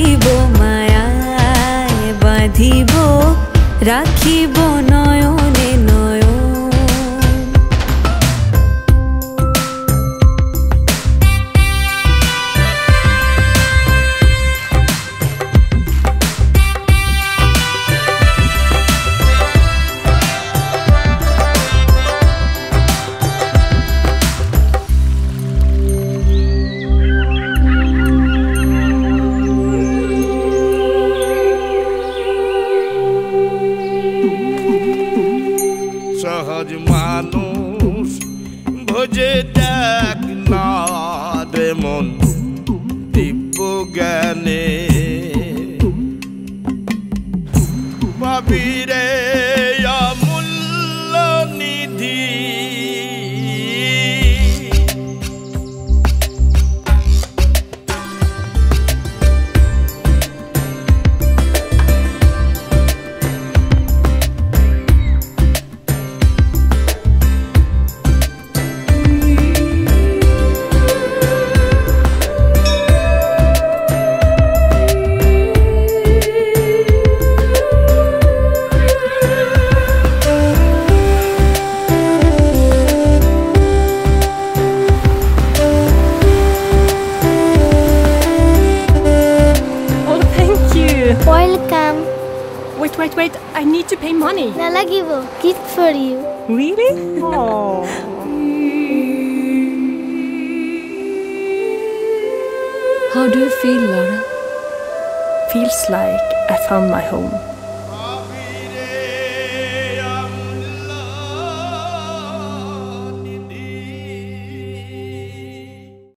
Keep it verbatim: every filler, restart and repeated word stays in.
বাঁধিব মায়ায় বাঁধিব রাখিব নয়নে নয়ন। সহজ মানুষ ভোজে দেখ না রে মন দিব্য জ্ঞানে ভাবিরে অমূল্য নিধি Welcome. Wait, wait, wait. I need to pay money. Nala give a gift for you. Really? Oh. How do you feel, Laura? Feels like I found my home.